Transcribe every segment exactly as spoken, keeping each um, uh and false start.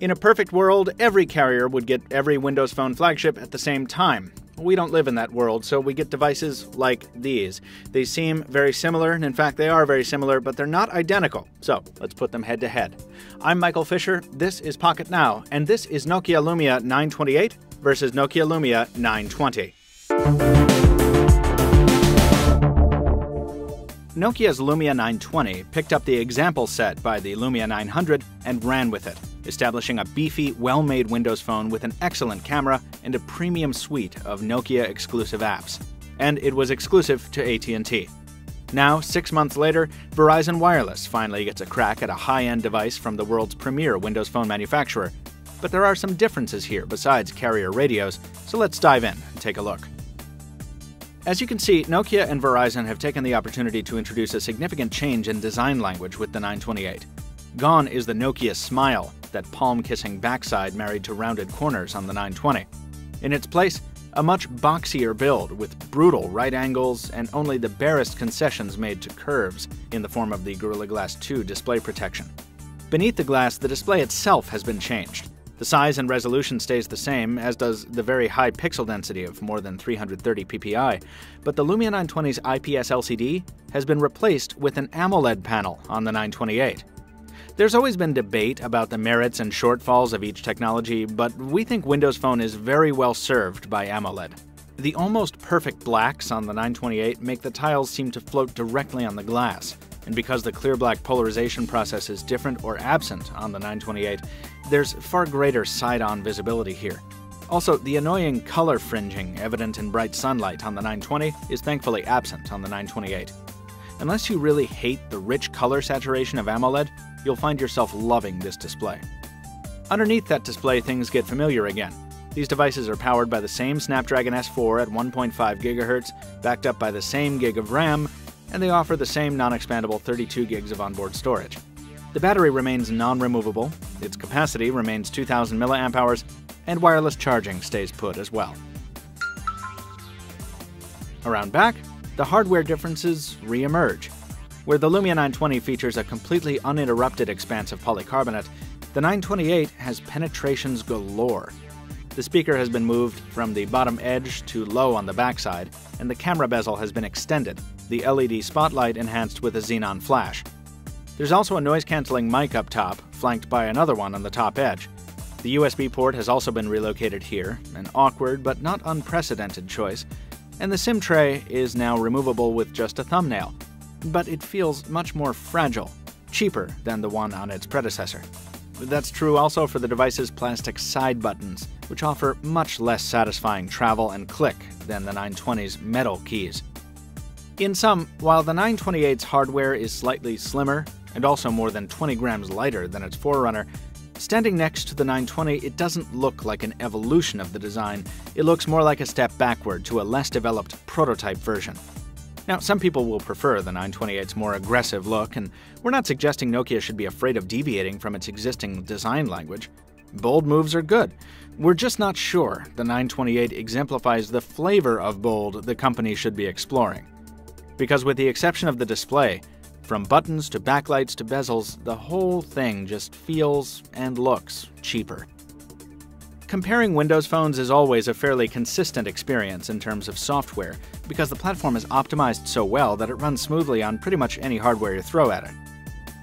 In a perfect world, every carrier would get every Windows Phone flagship at the same time. We don't live in that world, so we get devices like these. They seem very similar, and in fact they are very similar, but they're not identical. So let's put them head to head. I'm Michael Fisher, this is Pocketnow, and this is Nokia Lumia nine twenty-eight versus Nokia Lumia nine twenty. Nokia's Lumia nine twenty picked up the example set by the Lumia nine hundred and ran with it, establishing a beefy, well-made Windows Phone with an excellent camera and a premium suite of Nokia-exclusive apps. And it was exclusive to A T and T. Now, six months later, Verizon Wireless finally gets a crack at a high-end device from the world's premier Windows Phone manufacturer. But there are some differences here besides carrier radios, so let's dive in and take a look. As you can see, Nokia and Verizon have taken the opportunity to introduce a significant change in design language with the nine twenty-eight. Gone is the Nokia smile, that palm-kissing backside married to rounded corners on the nine twenty. In its place, a much boxier build with brutal right angles and only the barest concessions made to curves in the form of the Gorilla Glass two display protection. Beneath the glass, the display itself has been changed. The size and resolution stays the same, as does the very high pixel density of more than three hundred thirty P P I, but the Lumia nine twenty's I P S L C D has been replaced with an AMOLED panel on the nine twenty-eight. There's always been debate about the merits and shortfalls of each technology, but we think Windows Phone is very well served by AMOLED. The almost perfect blacks on the nine twenty-eight make the tiles seem to float directly on the glass, and because the clear black polarization process is different or absent on the nine twenty-eight, there's far greater side-on visibility here. Also, the annoying color fringing evident in bright sunlight on the nine twenty is thankfully absent on the nine twenty-eight. Unless you really hate the rich color saturation of AMOLED, you'll find yourself loving this display. Underneath that display, things get familiar again. These devices are powered by the same Snapdragon S four at one point five gigahertz, backed up by the same gig of RAM, and they offer the same non-expandable thirty-two gigs of onboard storage. The battery remains non-removable, its capacity remains two thousand milliamp hours, and wireless charging stays put as well. Around back, the hardware differences re-emerge. Where the Lumia nine twenty features a completely uninterrupted expanse of polycarbonate, the nine twenty-eight has penetrations galore. The speaker has been moved from the bottom edge to low on the backside, and the camera bezel has been extended, the L E D spotlight enhanced with a xenon flash. There's also a noise-canceling mic up top, flanked by another one on the top edge. The U S B port has also been relocated here, an awkward but not unprecedented choice, and the SIM tray is now removable with just a thumbnail. But it feels much more fragile, cheaper than the one on its predecessor. That's true also for the device's plastic side buttons, which offer much less satisfying travel and click than the nine twenty's metal keys. In sum, while the nine twenty-eight's hardware is slightly slimmer and also more than twenty grams lighter than its forerunner, standing next to the nine twenty, it doesn't look like an evolution of the design. It looks more like a step backward to a less developed prototype version. Now, some people will prefer the nine twenty-eight's more aggressive look, and we're not suggesting Nokia should be afraid of deviating from its existing design language. Bold moves are good. We're just not sure the nine twenty-eight exemplifies the flavor of bold the company should be exploring. Because with the exception of the display, from buttons to backlights to bezels, the whole thing just feels and looks cheaper. Comparing Windows phones is always a fairly consistent experience in terms of software, because the platform is optimized so well that it runs smoothly on pretty much any hardware you throw at it.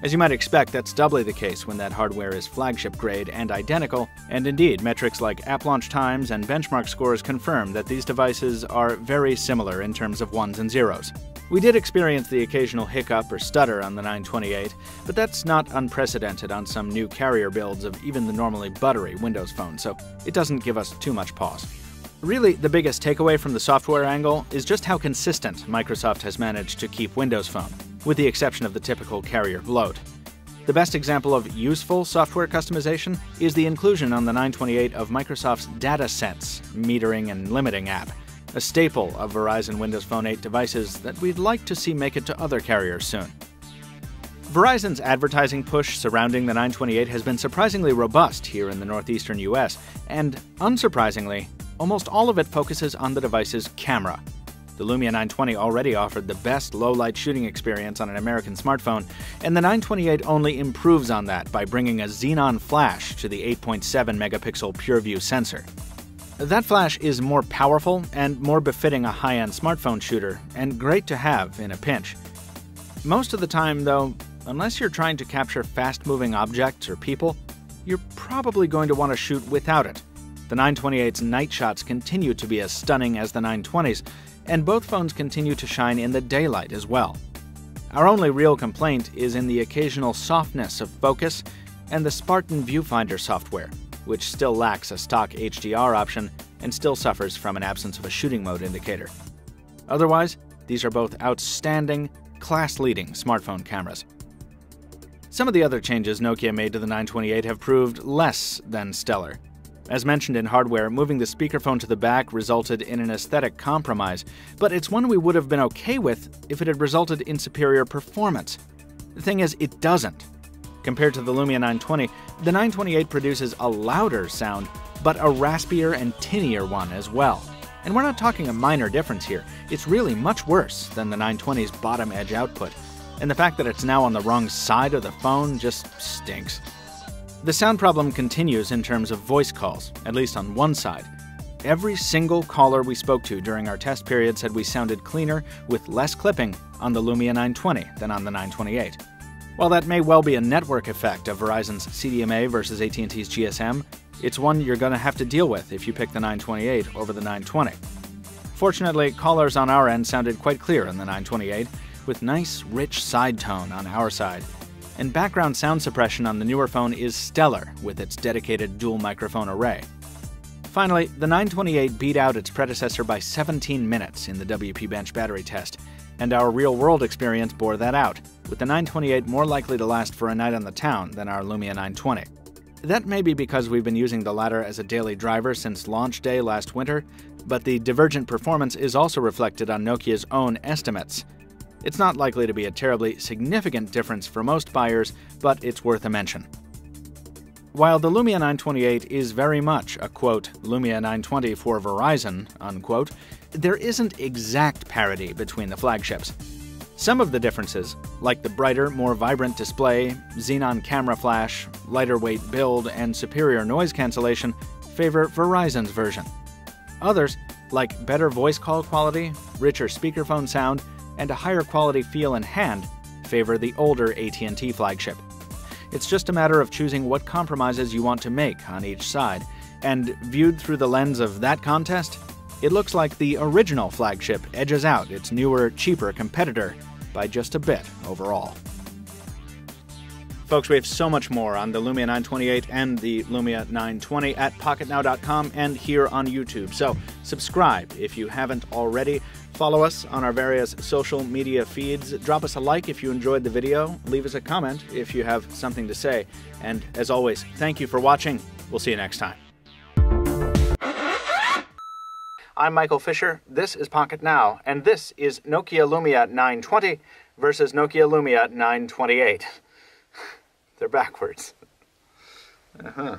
As you might expect, that's doubly the case when that hardware is flagship grade and identical, and indeed, metrics like app launch times and benchmark scores confirm that these devices are very similar in terms of ones and zeros. We did experience the occasional hiccup or stutter on the nine twenty-eight, but that's not unprecedented on some new carrier builds of even the normally buttery Windows Phone, so it doesn't give us too much pause. Really, the biggest takeaway from the software angle is just how consistent Microsoft has managed to keep Windows Phone, with the exception of the typical carrier bloat. The best example of useful software customization is the inclusion on the nine twenty-eight of Microsoft's DataSense metering and limiting app, a staple of Verizon Windows Phone eight devices that we'd like to see make it to other carriers soon. Verizon's advertising push surrounding the nine twenty-eight has been surprisingly robust here in the northeastern U S, and unsurprisingly, almost all of it focuses on the device's camera. The Lumia nine twenty already offered the best low-light shooting experience on an American smartphone, and the nine twenty-eight only improves on that by bringing a xenon flash to the eight point seven megapixel PureView sensor. That flash is more powerful and more befitting a high-end smartphone shooter, and great to have in a pinch. Most of the time, though, unless you're trying to capture fast-moving objects or people, you're probably going to want to shoot without it. The nine twenty-eight's night shots continue to be as stunning as the nine twenty's, and both phones continue to shine in the daylight as well. Our only real complaint is in the occasional softness of focus and the Spartan viewfinder software, which still lacks a stock H D R option and still suffers from an absence of a shooting mode indicator. Otherwise, these are both outstanding, class-leading smartphone cameras. Some of the other changes Nokia made to the nine twenty-eight have proved less than stellar. As mentioned in hardware, moving the speakerphone to the back resulted in an aesthetic compromise, but it's one we would have been okay with if it had resulted in superior performance. The thing is, it doesn't. Compared to the Lumia nine twenty, the nine twenty-eight produces a louder sound, but a raspier and tinnier one as well. And we're not talking a minor difference here. It's really much worse than the nine twenty's bottom edge output. And the fact that it's now on the wrong side of the phone just stinks. The sound problem continues in terms of voice calls, at least on one side. Every single caller we spoke to during our test period said we sounded cleaner with less clipping on the Lumia nine twenty than on the nine twenty-eight. While that may well be a network effect of Verizon's C D M A versus A T and T's G S M, it's one you're going to have to deal with if you pick the nine twenty-eight over the nine twenty. Fortunately, callers on our end sounded quite clear on the nine twenty-eight, with nice, rich side tone on our side. And background sound suppression on the newer phone is stellar with its dedicated dual microphone array. Finally, the nine twenty-eight beat out its predecessor by seventeen minutes in the W P Bench battery test, and our real-world experience bore that out, with the nine twenty-eight more likely to last for a night on the town than our Lumia nine twenty. That may be because we've been using the latter as a daily driver since launch day last winter, but the divergent performance is also reflected on Nokia's own estimates. It's not likely to be a terribly significant difference for most buyers, but it's worth a mention. While the Lumia nine twenty-eight is very much a, quote, Lumia nine twenty for Verizon, unquote, there isn't exact parity between the flagships. Some of the differences, like the brighter, more vibrant display, xenon camera flash, lighter weight build, and superior noise cancellation, favor Verizon's version. Others, like better voice call quality, richer speakerphone sound, and a higher quality feel and hand, favor the older A T and T flagship. It's just a matter of choosing what compromises you want to make on each side, and viewed through the lens of that contest, it looks like the original flagship edges out its newer, cheaper competitor by just a bit overall. Folks, we have so much more on the Lumia nine twenty-eight and the Lumia nine twenty at Pocketnow dot com and here on YouTube. So subscribe if you haven't already. Follow us on our various social media feeds. Drop us a like if you enjoyed the video. Leave us a comment if you have something to say. And as always, thank you for watching. We'll see you next time. I'm Michael Fisher. This is Pocketnow, and this is Nokia Lumia nine twenty versus Nokia Lumia nine twenty-eight. They're backwards. Uh-huh.